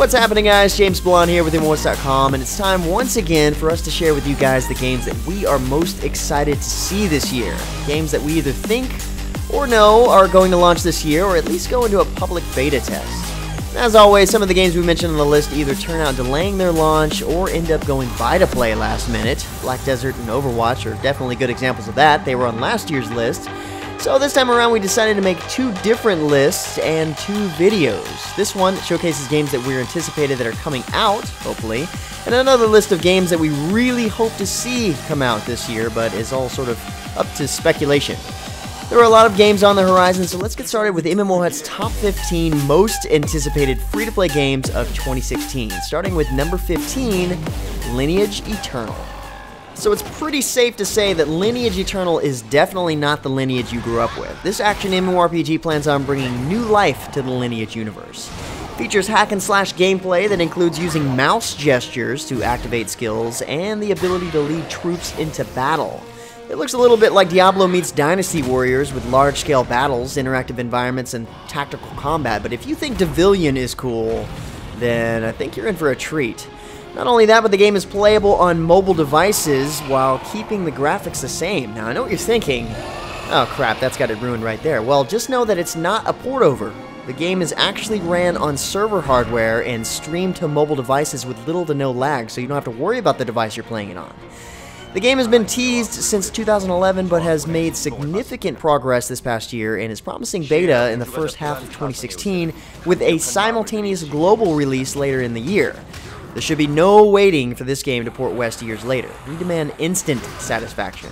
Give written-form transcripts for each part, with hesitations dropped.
What's happening, guys? James Blonde here with MMOHuts.com, and it's time once again for us to share with you guys the games that we are most excited to see this year. Games that we either think or know are going to launch this year, or at least go into a public beta test. As always, some of the games we mentioned on the list either turn out delaying their launch or end up going buy-to-play last minute. Black Desert and Overwatch are definitely good examples of that. They were on last year's list. So this time around, we decided to make two different lists and two videos. This one showcases games that we're anticipated that are coming out, hopefully, and another list of games that we really hope to see come out this year, but is all sort of up to speculation. There are a lot of games on the horizon, so let's get started with MMOHut's top 15 most anticipated free-to-play games of 2016, starting with number 15, Lineage Eternal. So it's pretty safe to say that Lineage Eternal is definitely not the Lineage you grew up with. This action MMORPG plans on bringing new life to the Lineage universe. Features hack-and-slash gameplay that includes using mouse gestures to activate skills and the ability to lead troops into battle. It looks a little bit like Diablo meets Dynasty Warriors with large-scale battles, interactive environments, and tactical combat, but if you think Devilian is cool, then I think you're in for a treat. Not only that, but the game is playable on mobile devices while keeping the graphics the same. Now, I know what you're thinking. Oh crap, that's got it ruined right there. Well, just know that it's not a port over. The game is actually ran on server hardware and streamed to mobile devices with little to no lag, so you don't have to worry about the device you're playing it on. The game has been teased since 2011, but has made significant progress this past year and is promising beta in the first half of 2016 with a simultaneous global release later in the year. There should be no waiting for this game to port west years later. We demand instant satisfaction.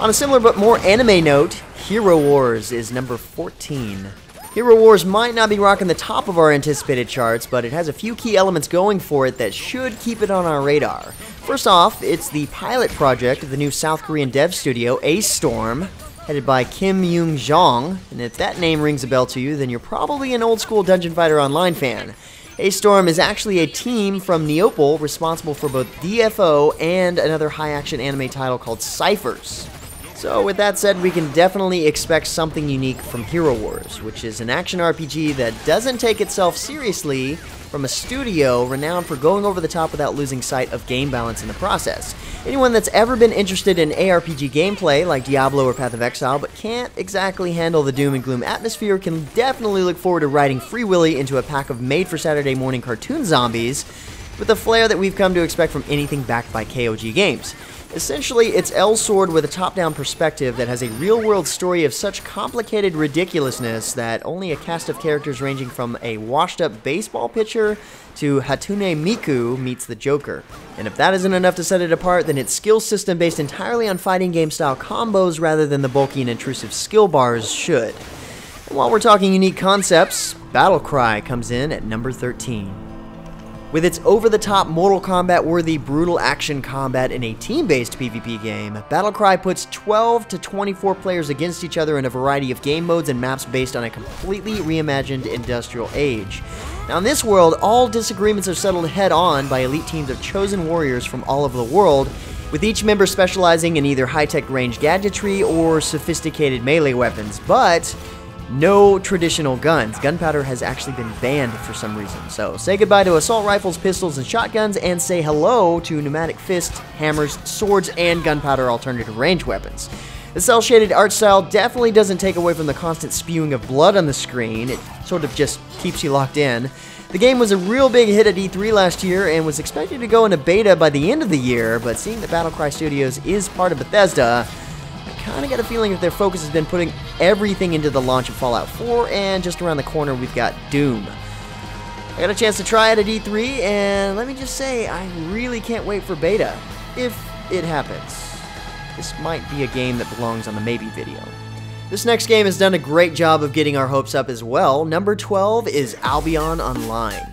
On a similar but more anime note, HeroWarz is number 14. HeroWarz might not be rocking the top of our anticipated charts, but it has a few key elements going for it that should keep it on our radar. First off, it's the pilot project of the new South Korean dev studio, Ace Storm, headed by Kim Yoon Jong, and if that name rings a bell to you, then you're probably an old-school Dungeon Fighter Online fan. Ace Storm is actually a team from Neopal responsible for both DFO and another high-action anime title called Cyphers. So with that said, we can definitely expect something unique from HeroWarz, which is an action RPG that doesn't take itself seriously, from a studio renowned for going over the top without losing sight of game balance in the process. Anyone that's ever been interested in ARPG gameplay like Diablo or Path of Exile but can't exactly handle the doom and gloom atmosphere can definitely look forward to riding Free Willy into a pack of made-for-Saturday morning cartoon zombies with the flair that we've come to expect from anything backed by KOG games. Essentially, it's Elsword with a top-down perspective that has a real-world story of such complicated ridiculousness that only a cast of characters ranging from a washed-up baseball pitcher to Hatsune Miku meets the Joker. And if that isn't enough to set it apart, then its skill system based entirely on fighting game-style combos rather than the bulky and intrusive skill bars should. And while we're talking unique concepts, BattleCry comes in at number 13. With its over-the-top Mortal Kombat-worthy brutal action combat in a team-based PvP game, BattleCry puts 12 to 24 players against each other in a variety of game modes and maps based on a completely reimagined industrial age. Now in this world, all disagreements are settled head-on by elite teams of chosen warriors from all over the world, with each member specializing in either high-tech range gadgetry or sophisticated melee weapons, but no traditional guns. Gunpowder has actually been banned for some reason, so say goodbye to assault rifles, pistols, and shotguns, and say hello to pneumatic fists, hammers, swords, and gunpowder alternative range weapons. The cel-shaded art style definitely doesn't take away from the constant spewing of blood on the screen, it sort of just keeps you locked in. The game was a real big hit at E3 last year and was expected to go into beta by the end of the year, but seeing that Battlecry Studios is part of Bethesda, kind of got a feeling that their focus has been putting everything into the launch of Fallout 4, and just around the corner we've got Doom. I got a chance to try it at E3, and let me just say, I really can't wait for beta, if it happens. This might be a game that belongs on the maybe video. This next game has done a great job of getting our hopes up as well. Number 12 is Albion Online.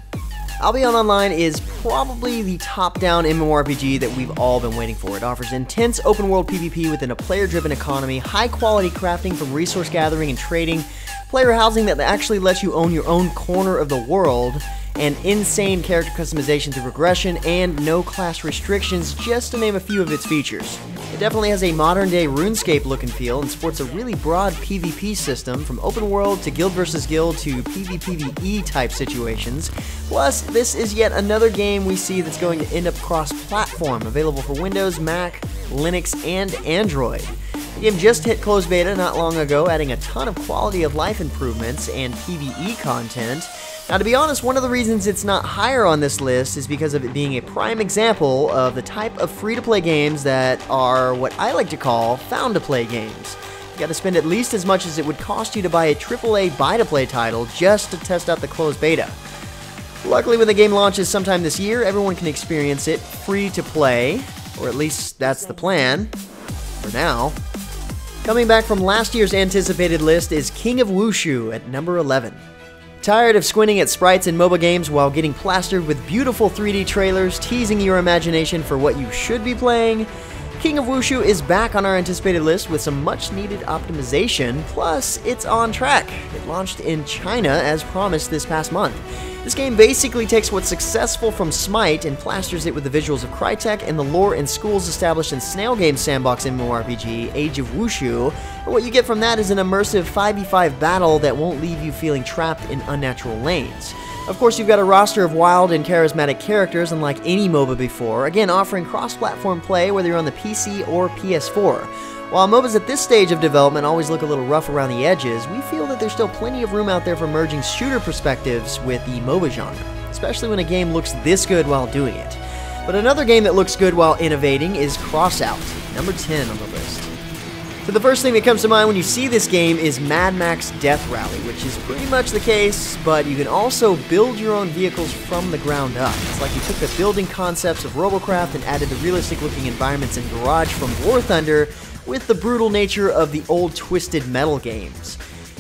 Albion Online is probably the top-down MMORPG that we've all been waiting for. It offers intense open-world PvP within a player-driven economy, high-quality crafting from resource gathering and trading, player housing that actually lets you own your own corner of the world, and insane character customization through progression, and no class restrictions, just to name a few of its features. It definitely has a modern-day RuneScape look and feel, and supports a really broad PvP system, from open world to guild versus guild to PvPvE type situations. Plus, this is yet another game we see that's going to end up cross-platform, available for Windows, Mac, Linux, and Android. The game just hit closed beta not long ago, adding a ton of quality of life improvements and PvE content. Now, to be honest, one of the reasons it's not higher on this list is because of it being a prime example of the type of free-to-play games that are what I like to call found-to-play games. You gotta spend at least as much as it would cost you to buy a AAA buy-to-play title just to test out the closed beta. Luckily, when the game launches sometime this year, everyone can experience it free-to-play, or at least that's the plan, for now. Coming back from last year's anticipated list is King of Wushu at number 11. Tired of squinting at sprites in MOBA games while getting plastered with beautiful 3D trailers teasing your imagination for what you should be playing? King of Wushu is back on our anticipated list with some much-needed optimization, plus it's on track. It launched in China as promised this past month. This game basically takes what's successful from Smite and plasters it with the visuals of Crytek and the lore and schools established in Snail Game's sandbox MMORPG, Age of Wushu, but what you get from that is an immersive 5v5 battle that won't leave you feeling trapped in unnatural lanes. Of course, you've got a roster of wild and charismatic characters unlike any MOBA before, again offering cross-platform play whether you're on the PC or PS4. While MOBAs at this stage of development always look a little rough around the edges, we feel that there's still plenty of room out there for merging shooter perspectives with the MOBA genre, especially when a game looks this good while doing it. But another game that looks good while innovating is Crossout, number 10 on the list. So the first thing that comes to mind when you see this game is Mad Max Death Rally, which is pretty much the case, but you can also build your own vehicles from the ground up. It's like you took the building concepts of Robocraft and added the realistic-looking environments in Garage from War Thunder with the brutal nature of the old Twisted Metal games.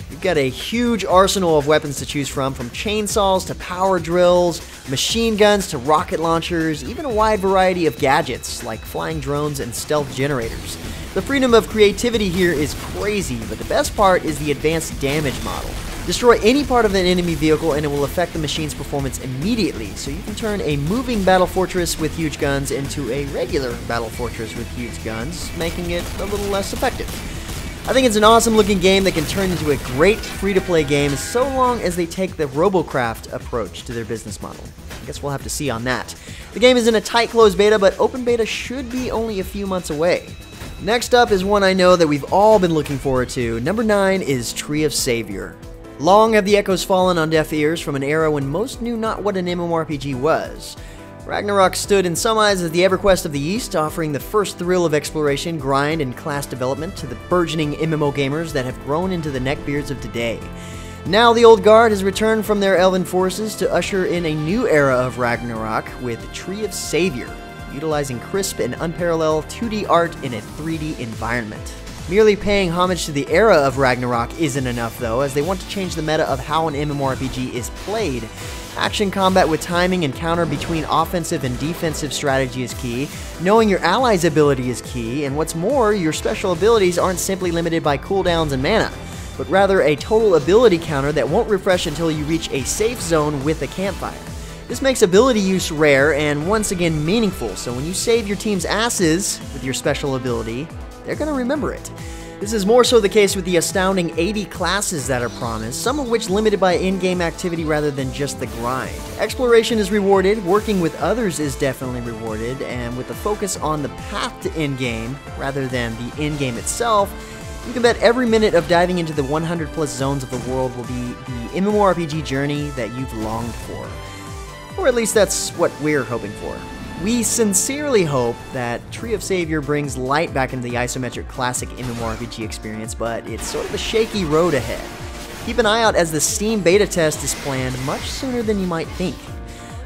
You've got a huge arsenal of weapons to choose from chainsaws to power drills, machine guns to rocket launchers, even a wide variety of gadgets like flying drones and stealth generators. The freedom of creativity here is crazy, but the best part is the advanced damage model. Destroy any part of an enemy vehicle and it will affect the machine's performance immediately, so you can turn a moving battle fortress with huge guns into a regular battle fortress with huge guns, making it a little less effective. I think it's an awesome looking game that can turn into a great free-to-play game so long as they take the Robocraft approach to their business model. I guess we'll have to see on that. The game is in a tight closed beta, but open beta should be only a few months away. Next up is one I know that we've all been looking forward to. Number 9 is Tree of Savior. Long have the echoes fallen on deaf ears from an era when most knew not what an MMORPG was. Ragnarok stood in some eyes as the EverQuest of the East, offering the first thrill of exploration, grind, and class development to the burgeoning MMO gamers that have grown into the neckbeards of today. Now the old guard has returned from their elven forces to usher in a new era of Ragnarok with Tree of Savior, utilizing crisp and unparalleled 2D art in a 3D environment. Merely paying homage to the era of Ragnarok isn't enough though, as they want to change the meta of how an MMORPG is played. Action combat with timing and counter between offensive and defensive strategy is key, knowing your allies' ability is key, and what's more, your special abilities aren't simply limited by cooldowns and mana, but rather a total ability counter that won't refresh until you reach a safe zone with a campfire. This makes ability use rare and once again meaningful, so when you save your team's asses with your special ability, they're going to remember it. This is more so the case with the astounding 80 classes that are promised, some of which limited by in-game activity rather than just the grind. Exploration is rewarded, working with others is definitely rewarded, and with a focus on the path to in-game rather than the in-game itself, you can bet every minute of diving into the 100 plus zones of the world will be the MMORPG journey that you've longed for. Or at least that's what we're hoping for. We sincerely hope that Tree of Savior brings light back into the isometric classic MMORPG experience, but it's sort of a shaky road ahead. Keep an eye out as the Steam beta test is planned much sooner than you might think.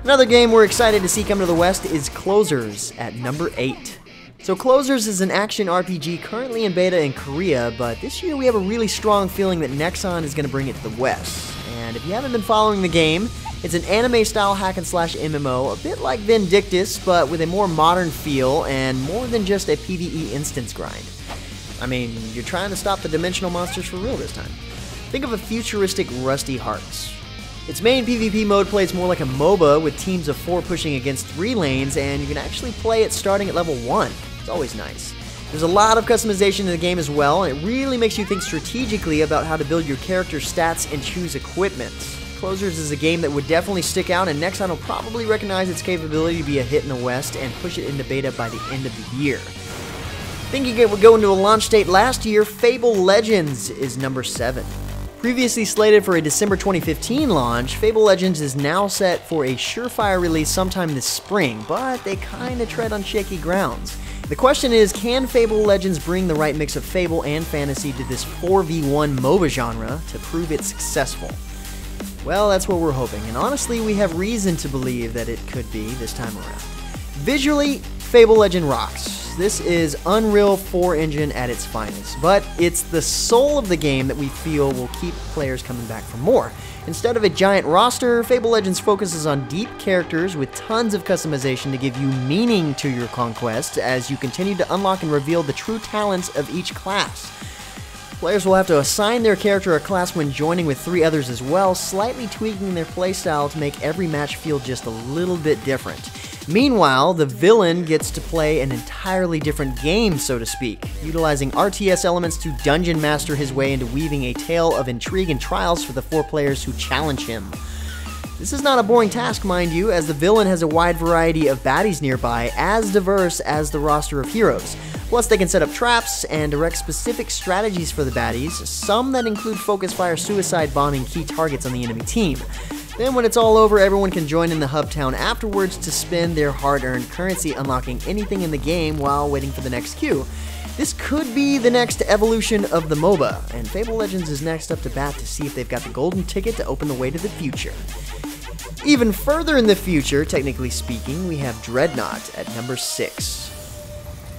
Another game we're excited to see come to the West is Closers at number 8. So Closers is an action RPG currently in beta in Korea, but this year we have a really strong feeling that Nexon is going to bring it to the West. And if you haven't been following the game, it's an anime-style hack-and-slash MMO, a bit like Vindictus, but with a more modern feel and more than just a PvE instance grind. I mean, you're trying to stop the dimensional monsters for real this time. Think of a futuristic Rusty Hearts. Its main PvP mode plays more like a MOBA, with teams of 4 pushing against 3 lanes, and you can actually play it starting at level 1. It's always nice. There's a lot of customization in the game as well, and it really makes you think strategically about how to build your character stats and choose equipment. Closers is a game that would definitely stick out, and Nexon will probably recognize its capability to be a hit in the West and push it into beta by the end of the year. Thinking it would go into a launch date last year, Fable Legends is number 7. Previously slated for a December 2015 launch, Fable Legends is now set for a surefire release sometime this spring, but they kinda tread on shaky grounds. The question is, can Fable Legends bring the right mix of Fable and fantasy to this 4v1 MOBA genre to prove it's successful? Well, that's what we're hoping, and honestly, we have reason to believe that it could be this time around. Visually, Fable Legend rocks. This is Unreal 4 Engine at its finest, but it's the soul of the game that we feel will keep players coming back for more. Instead of a giant roster, Fable Legends focuses on deep characters with tons of customization to give you meaning to your conquests as you continue to unlock and reveal the true talents of each class. Players will have to assign their character a class when joining with 3 others as well, slightly tweaking their playstyle to make every match feel just a little bit different. Meanwhile, the villain gets to play an entirely different game, so to speak, utilizing RTS elements to dungeon master his way into weaving a tale of intrigue and trials for the 4 players who challenge him. This is not a boring task, mind you, as the villain has a wide variety of baddies nearby, as diverse as the roster of heroes. Plus, they can set up traps and direct specific strategies for the baddies, some that include focus fire suicide bombing key targets on the enemy team. Then when it's all over, everyone can join in the hub town afterwards to spend their hard-earned currency unlocking anything in the game while waiting for the next queue. This could be the next evolution of the MOBA, and Fable Legends is next up to bat to see if they've got the golden ticket to open the way to the future. Even further in the future, technically speaking, we have Dreadnought at number 6.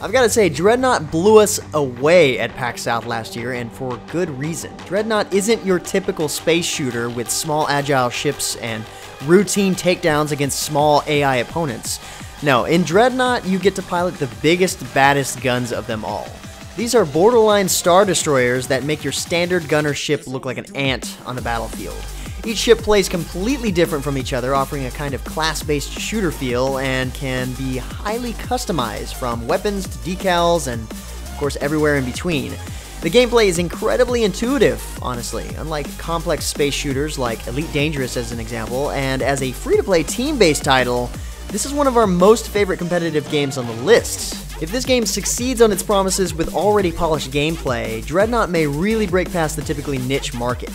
I've got to say, Dreadnought blew us away at PAX South last year, and for good reason. Dreadnought isn't your typical space shooter with small agile ships and routine takedowns against small AI opponents. No, in Dreadnought, you get to pilot the biggest, baddest guns of them all. These are borderline Star Destroyers that make your standard gunner ship look like an ant on the battlefield. Each ship plays completely different from each other, offering a kind of class-based shooter feel and can be highly customized, from weapons to decals and, of course, everywhere in between. The gameplay is incredibly intuitive, honestly, unlike complex space shooters like Elite Dangerous as an example, and as a free-to-play team-based title, this is one of our most favorite competitive games on the list. If this game succeeds on its promises with already polished gameplay, Dreadnought may really break past the typically niche market.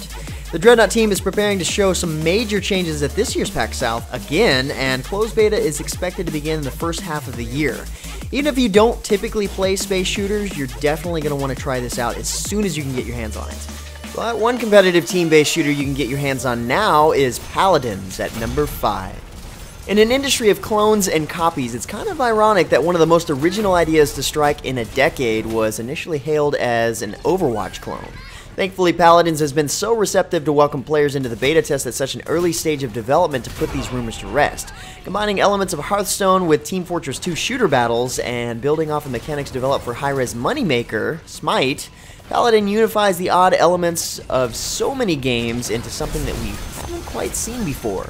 The Dreadnought team is preparing to show some major changes at this year's PAX South again, and closed beta is expected to begin in the first half of the year. Even if you don't typically play space shooters, you're definitely going to want to try this out as soon as you can get your hands on it. But one competitive team-based shooter you can get your hands on now is Paladins at number 5. In an industry of clones and copies, it's kind of ironic that one of the most original ideas to strike in a decade was initially hailed as an Overwatch clone. Thankfully, Paladins has been so receptive to welcome players into the beta test at such an early stage of development to put these rumors to rest. Combining elements of Hearthstone with Team Fortress 2 shooter battles and building off of mechanics developed for high-res moneymaker, Smite, Paladin unifies the odd elements of so many games into something that we haven't quite seen before.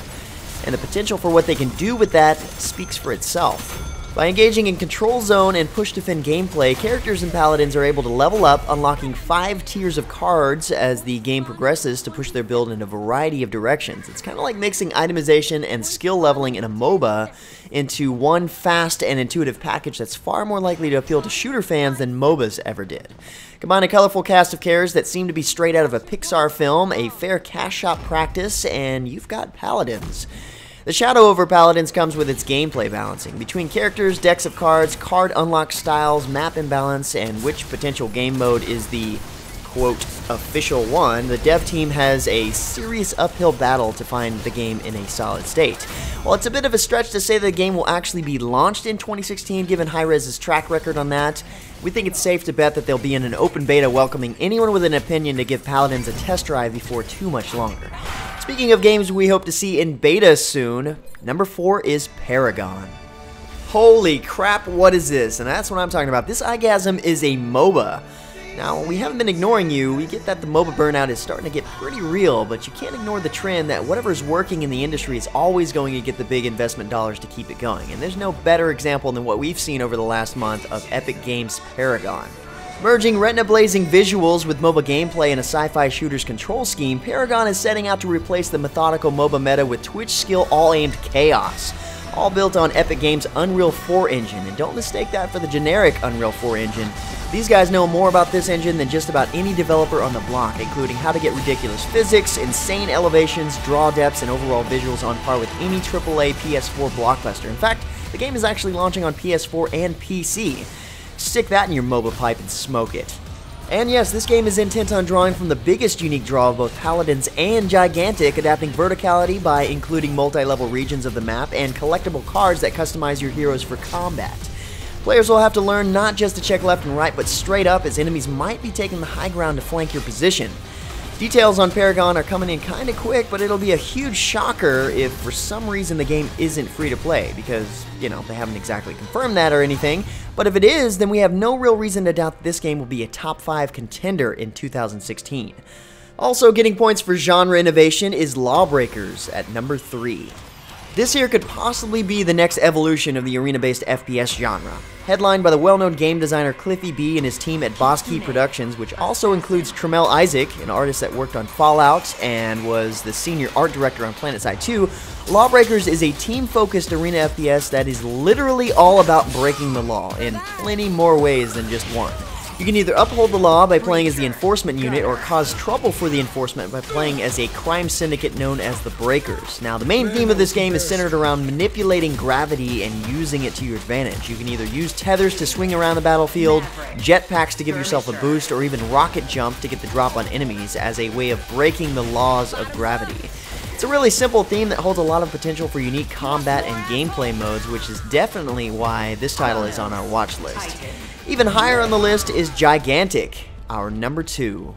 And the potential for what they can do with that speaks for itself. By engaging in control zone and push-defend gameplay, characters and Paladins are able to level up, unlocking 5 tiers of cards as the game progresses to push their build in a variety of directions. It's kind of like mixing itemization and skill leveling in a MOBA into one fast and intuitive package that's far more likely to appeal to shooter fans than MOBAs ever did. Combine a colorful cast of characters that seem to be straight out of a Pixar film, a fair cash shop practice, and you've got Paladins. The shadow over Paladins comes with its gameplay balancing. Between characters, decks of cards, card unlock styles, map imbalance, and which potential game mode is the, quote, official one, the dev team has a serious uphill battle to find the game in a solid state. While it's a bit of a stretch to say the game will actually be launched in 2016, given HiRez's track record on that, we think it's safe to bet that they'll be in an open beta welcoming anyone with an opinion to give Paladins a test drive before too much longer. Speaking of games we hope to see in beta soon, number 4 is Paragon. Holy crap, what is this? And that's what I'm talking about. This iGasm is a MOBA. Now, we haven't been ignoring you. We get that the MOBA burnout is starting to get pretty real, but you can't ignore the trend that whatever's working in the industry is always going to get the big investment dollars to keep it going, and there's no better example than what we've seen over the last month of Epic Games' Paragon. Merging retina-blazing visuals with MOBA gameplay and a sci-fi shooter's control scheme, Paragon is setting out to replace the methodical MOBA meta with twitch skill all-aimed chaos, all built on Epic Games' Unreal 4 engine, and don't mistake that for the generic Unreal 4 engine. These guys know more about this engine than just about any developer on the block, including how to get ridiculous physics, insane elevations, draw depths, and overall visuals on par with any AAA PS4 blockbuster. In fact, the game is actually launching on PS4 and PC. Stick that in your MOBA pipe and smoke it. And yes, this game is intent on drawing from the biggest unique draw of both Paladins and Gigantic, adapting verticality by including multi-level regions of the map and collectible cards that customize your heroes for combat. Players will have to learn not just to check left and right, but straight up, as enemies might be taking the high ground to flank your position. Details on Paragon are coming in kinda quick, but it'll be a huge shocker if for some reason the game isn't free to play, because, you know, they haven't exactly confirmed that or anything. But if it is, then we have no real reason to doubt that this game will be a top 5 contender in 2016. Also getting points for genre innovation is Lawbreakers at number 3. This here could possibly be the next evolution of the arena-based FPS genre, headlined by the well-known game designer Cliffy B and his team at Boskey Productions, which also includes Tremel Isaac, an artist that worked on Fallout and was the senior art director on PlanetSide 2. Lawbreakers is a team-focused arena FPS that is literally all about breaking the law in plenty more ways than just one. You can either uphold the law by playing as the enforcement unit or cause trouble for the enforcement by playing as a crime syndicate known as the Breakers. Now, the main theme of this game is centered around manipulating gravity and using it to your advantage. You can either use tethers to swing around the battlefield, jetpacks to give yourself a boost, or even rocket jump to get the drop on enemies as a way of breaking the laws of gravity. It's a really simple theme that holds a lot of potential for unique combat and gameplay modes, which is definitely why this title is on our watch list. Even higher on the list is Gigantic, our number 2.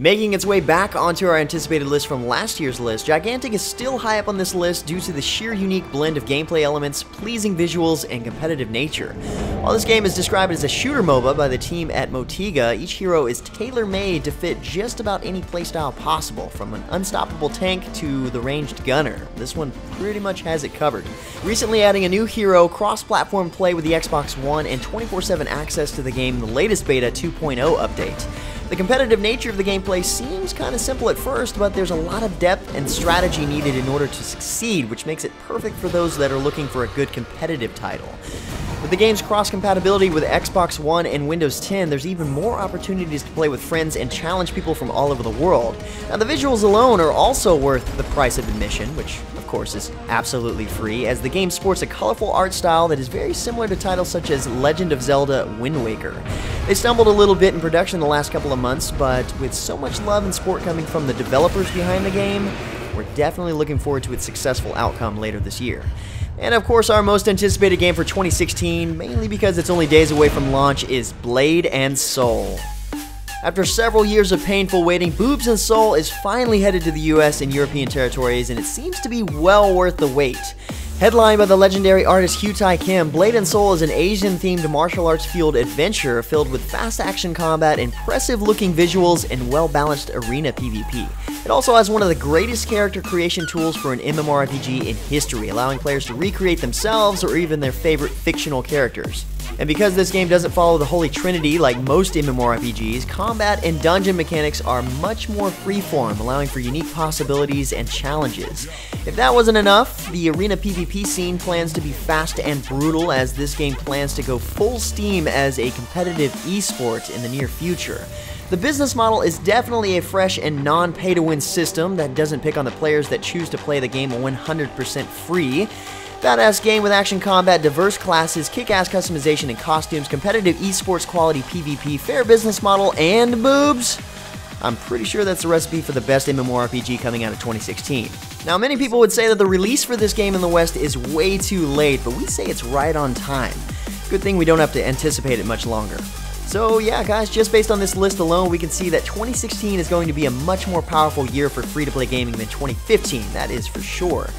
Making its way back onto our anticipated list from last year's list, Gigantic is still high up on this list due to the sheer unique blend of gameplay elements, pleasing visuals, and competitive nature. While this game is described as a shooter MOBA by the team at Motiga, each hero is tailor-made to fit just about any playstyle possible, from an unstoppable tank to the ranged gunner. This one pretty much has it covered. Recently adding a new hero, cross-platform play with the Xbox One, and 24/7 access to the game in the latest beta 2.0 update. The competitive nature of the gameplay seems kind of simple at first, but there's a lot of depth and strategy needed in order to succeed, which makes it perfect for those that are looking for a good competitive title. With the game's cross-compatibility with Xbox One and Windows 10, there's even more opportunities to play with friends and challenge people from all over the world. Now, the visuals alone are also worth the price of admission, which, of course, is absolutely free, as the game sports a colorful art style that is very similar to titles such as Legend of Zelda: Wind Waker. They stumbled a little bit in production the last couple of months, but with so much love and support coming from the developers behind the game, we're definitely looking forward to its successful outcome later this year. And of course, our most anticipated game for 2016, mainly because it's only days away from launch, is Blade and Soul. After several years of painful waiting, Boobs and Soul is finally headed to the US and European territories, and it seems to be well worth the wait. Headlined by the legendary artist Hyutai Kim, Blade and Soul is an Asian-themed martial arts fueled adventure filled with fast-action combat, impressive-looking visuals, and well-balanced arena PvP. It also has one of the greatest character creation tools for an MMORPG in history, allowing players to recreate themselves or even their favorite fictional characters. And because this game doesn't follow the Holy Trinity like most MMORPGs, combat and dungeon mechanics are much more freeform, allowing for unique possibilities and challenges. If that wasn't enough, the arena PvP scene plans to be fast and brutal, as this game plans to go full steam as a competitive esport in the near future. The business model is definitely a fresh and non-pay-to-win system that doesn't pick on the players that choose to play the game 100% free. Badass game with action combat, diverse classes, kick-ass customization and costumes, competitive esports quality PvP, fair business model, and boobs? I'm pretty sure that's the recipe for the best MMORPG coming out of 2016. Now, many people would say that the release for this game in the West is way too late, but we say it's right on time. Good thing we don't have to anticipate it much longer. So yeah, guys, just based on this list alone, we can see that 2016 is going to be a much more powerful year for free-to-play gaming than 2015, that is for sure.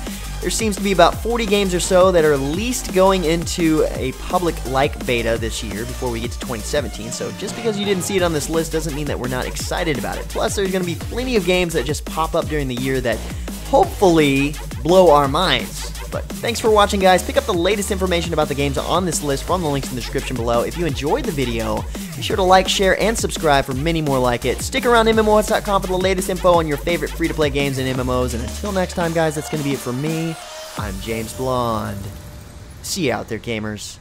There seems to be about 40 games or so that are at least going into a public-like beta this year before we get to 2017, so just because you didn't see it on this list doesn't mean that we're not excited about it. Plus, there's going to be plenty of games that just pop up during the year that hopefully blow our minds. But thanks for watching, guys. Pick up the latest information about the games on this list from the links in the description below. If you enjoyed the video, be sure to like, share, and subscribe for many more like it. Stick around MMOHuts.com for the latest info on your favorite free-to-play games and MMOs. And until next time, guys, that's going to be it for me. I'm James Blonde. See you out there, gamers.